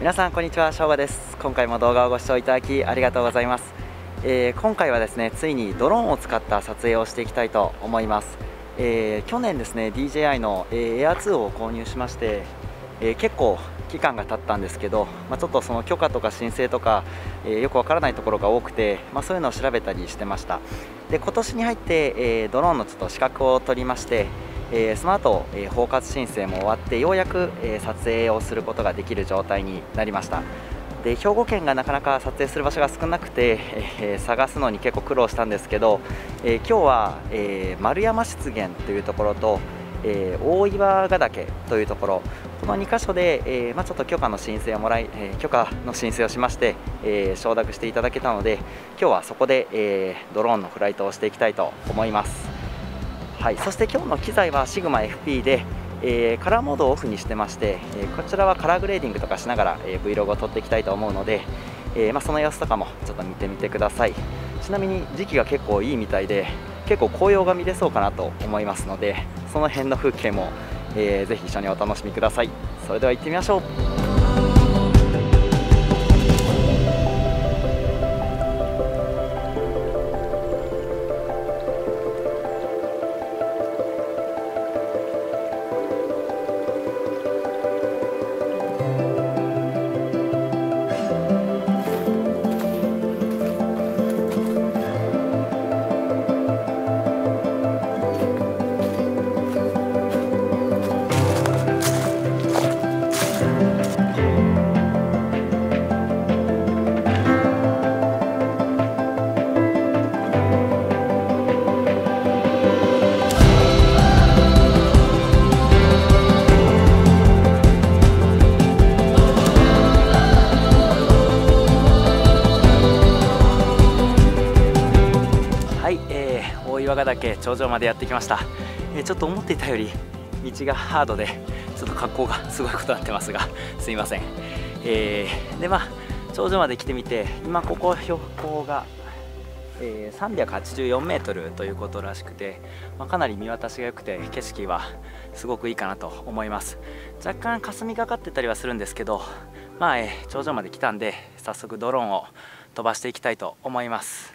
皆さんこんにちは、しょうがです。今回も動画をご視聴いただきありがとうございます。今回はですね、ついにドローンを使った撮影をしていきたいと思います。去年ですね DJI の Air 2 を購入しまして、結構期間が経ったんですけど、ちょっとその許可とか申請とか、よくわからないところが多くて、そういうのを調べたりしてました。で、今年に入って、ドローンのちょっと資格を取りまして、その後、包括申請も終わってようやく、撮影をすることができる状態になりました。で、兵庫県がなかなか撮影する場所が少なくて、探すのに結構苦労したんですけど、今日は、丸山湿原というところと、大岩ヶ岳というところ、この2か所で、ちょっと許可の申請をしまして、承諾していただけたので、今日はそこで、ドローンのフライトをしていきたいと思います。はい、そして今日の機材は SIGMA fp で、カラーモードをオフにしてまして、こちらはカラーグレーディングとかしながら、Vlog を撮っていきたいと思うので、その様子とかもちょっと見てみてください。ちなみに時期が結構いいみたいで、結構紅葉が見れそうかなと思いますので、その辺の風景も、ぜひ一緒にお楽しみください。それでは行ってみましょう。頂上までやってきました。ちょっと思っていたより道がハードで、ちょっと格好がすごいことになってますが、すいません。で、頂上まで来てみて、今ここ標高が、384メートルということらしくて、かなり見渡しが良くて景色はすごくいいかなと思います。若干霞がかってたりはするんですけど、頂上まで来たんで、早速ドローンを飛ばしていきたいと思います。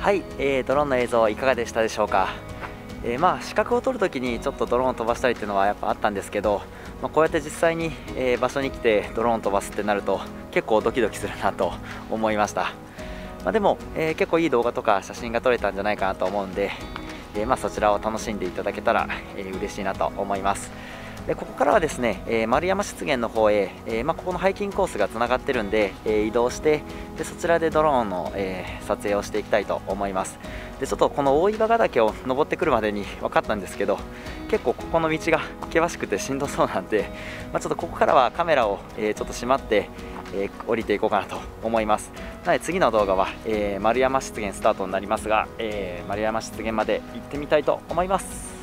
はい、ドローンの映像いかがでしたでしょうか。資格を取るときにちょっとドローンを飛ばしたりっていうのはやっぱあったんですけど、こうやって実際に、場所に来てドローンを飛ばすってなると結構ドキドキするなと思いました。でも、結構いい動画とか写真が撮れたんじゃないかなと思うんで、そちらを楽しんでいただけたら、嬉しいなと思います。で、ここからはですね、丸山湿原の方へ、ここのハイキングコースがつながってるんで、移動して、でそちらでドローンの、撮影をしていきたいと思います。で、ちょっとこの大岩ヶ岳を登ってくるまでに分かったんですけど、結構ここの道が険しくてしんどそうなんで、ちょっとここからはカメラを、ちょっとしまって、降りていこうかなと思います。なので次の動画は、丸山湿原スタートになりますが、丸山湿原まで行ってみたいと思います。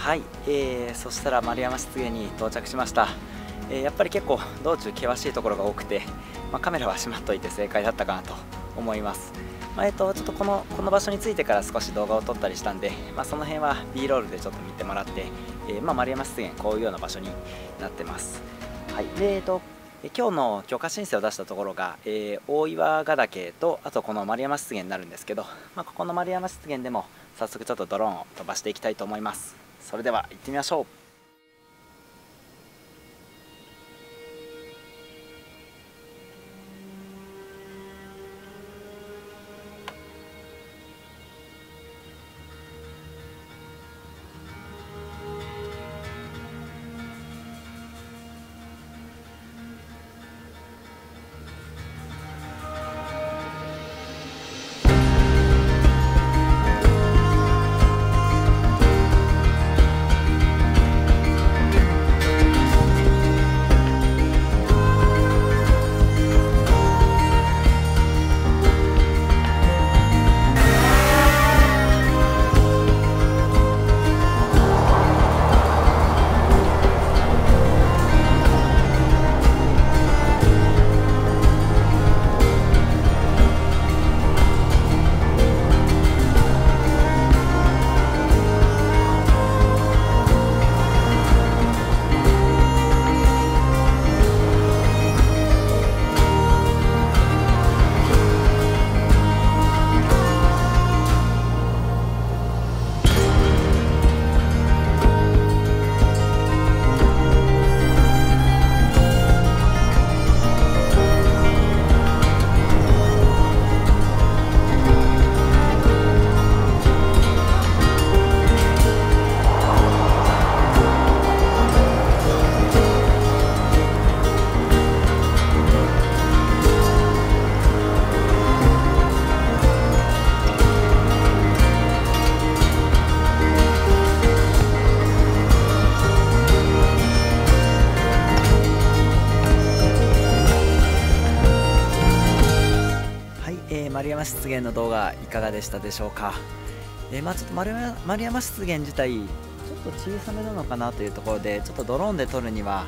はい、そしたら丸山湿原に到着しました。やっぱり結構道中険しいところが多くて、カメラはしまっといて正解だったかなと思います。ちょっとこの場所についてから少し動画を撮ったりしたんで、その辺は B ロールでちょっと見てもらって、丸山湿原こういうような場所になってます。はい、今日の許可申請を出したところが、大岩ヶ岳とあとこの丸山湿原になるんですけど、ここの丸山湿原でも早速ちょっとドローンを飛ばしていきたいと思います。それでは行ってみましょう。丸山湿原の動画いかがでしたでしょうか。ちょっと丸山湿原自体ちょっと小さめなのかなというところで、ちょっとドローンで撮るには、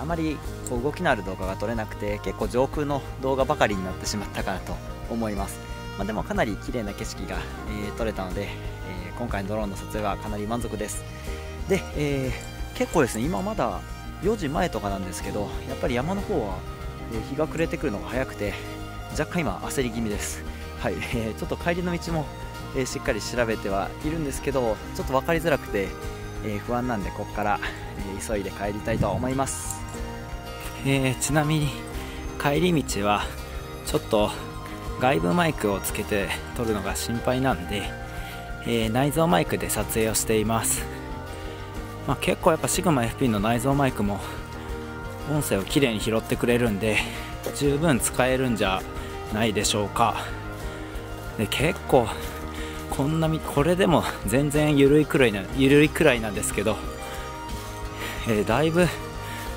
あまりこう動きのある動画が撮れなくて、結構上空の動画ばかりになってしまったかなと思います。でもかなり綺麗な景色が、撮れたので、今回のドローンの撮影はかなり満足です。で、結構ですね、今まだ4時前とかなんですけど、やっぱり山の方は日が暮れてくるのが早くて、若干今焦り気味です。はい、ちょっと帰りの道も、しっかり調べてはいるんですけど、ちょっと分かりづらくて、不安なんで、ここから、急いで帰りたいと思います。ちなみに帰り道はちょっと外部マイクをつけて撮るのが心配なんで、内蔵マイクで撮影をしています。結構やっぱ SIGMA fp の内蔵マイクも音声をきれいに拾ってくれるんで、十分使えるんじゃないでしょうか。で、結構これでも全然緩いくらいなんですけど、だいぶ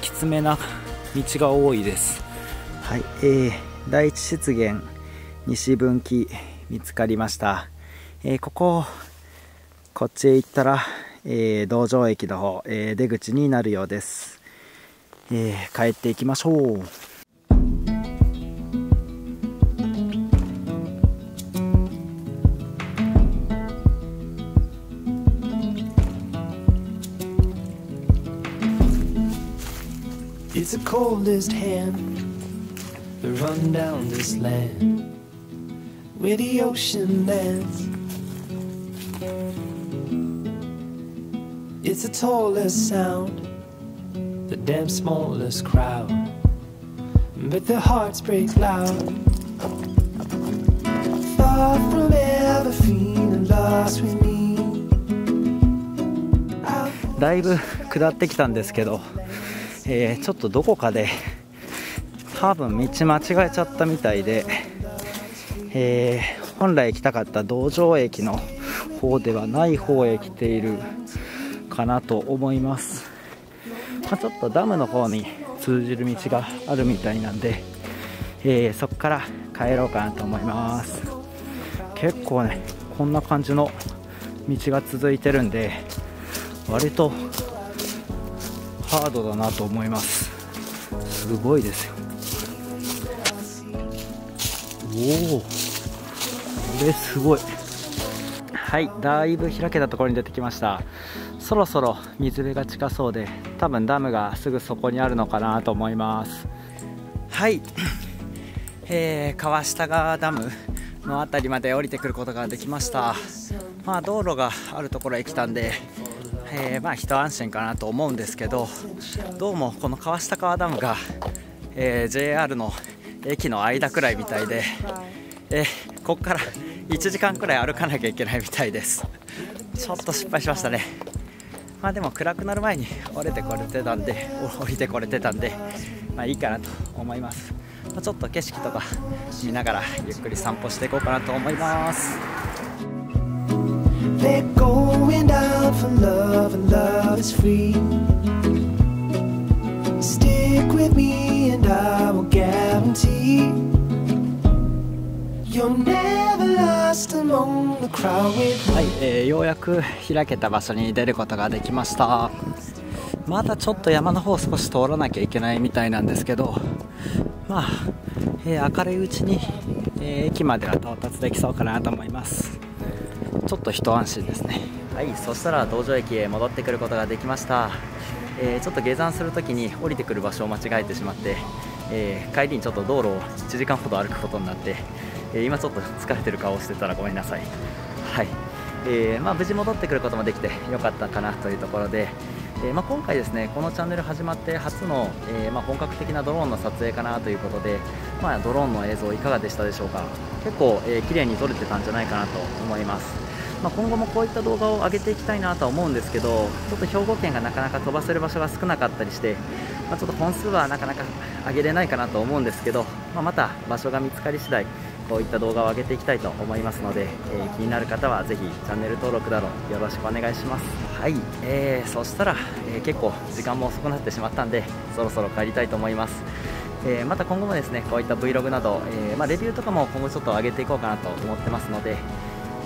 きつめな道が多いです。はい、第一湿原西分岐見つかりました。こっちへ行ったら、道場駅の方、出口になるようです。帰っていきましょう。It's the coldest hand that run down this land where the ocean lands. It's the tallest sound, the damn smallest crowd, but their hearts break loud. Far from ever feeling lost with me. だいぶ下ってきたんですけど、ちょっとどこかで多分道間違えちゃったみたいで、本来行きたかった道場駅の方ではない方へ来ているかなと思います。ちょっとダムの方に通じる道があるみたいなんで、そこから帰ろうかなと思います。結構ね、こんな感じの道が続いてるんで、割とハードだなと思います。すごいですよ。おお、これすごい。はい、だいぶ開けたところに出てきました。そろそろ水辺が近そうで、多分ダムがすぐそこにあるのかなと思います。はい、川下川ダムの辺りまで降りてくることができました。まあ、道路があるところへ来たんで、まあ一安心かなと思うんですけど、どうもこの川下川ダムが、JR の駅の間くらいみたいで、ここから1時間くらい歩かなきゃいけないみたいです。ちょっと失敗しましたね。まあでも暗くなる前に降りてこれてたんで、まあいいかなと思います。まあ、ちょっと景色とか見ながらゆっくり散歩していこうかなと思います。はい、ようやく開けた場所に出ることができました。まだちょっと山の方少し通らなきゃいけないみたいなんですけど、まあ、明るいうちに、駅までは到達できそうかなと思います。ちょっと一安心ですね。はい、そしたら道場駅へ戻ってくることができました。ちょっと下山するときに降りてくる場所を間違えてしまって、帰りにちょっと道路を1時間ほど歩くことになって、今ちょっと疲れてる顔をしてたらごめんなさい。はい、まあ、無事戻ってくることもできてよかったかなというところで、まあ、今回ですね、このチャンネル始まって初の、まあ、本格的なドローンの撮影かなということで、まあ、ドローンの映像いかがでしたでしょうか。結構、綺麗に撮れてたんじゃないかなと思います。まあ、今後もこういった動画を上げていきたいなとは思うんですけど、ちょっと兵庫県がなかなか飛ばせる場所が少なかったりして、まあ、ちょっと本数はなかなか上げれないかなと思うんですけど、まあ、また場所が見つかり次第こういった動画を上げていきたいと思いますので、気になる方はぜひチャンネル登録などよろしくお願いします。はい、そしたら、結構時間も遅くなってしまったんでそろそろ帰りたいと思います。また今後もですね、こういった Vlog など、まあ、レビューとかも今後ちょっと上げていこうかなと思ってますので、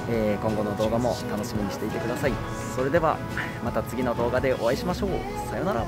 今後の動画も楽しみにしていてください。それではまた次の動画でお会いしましょう。さようなら。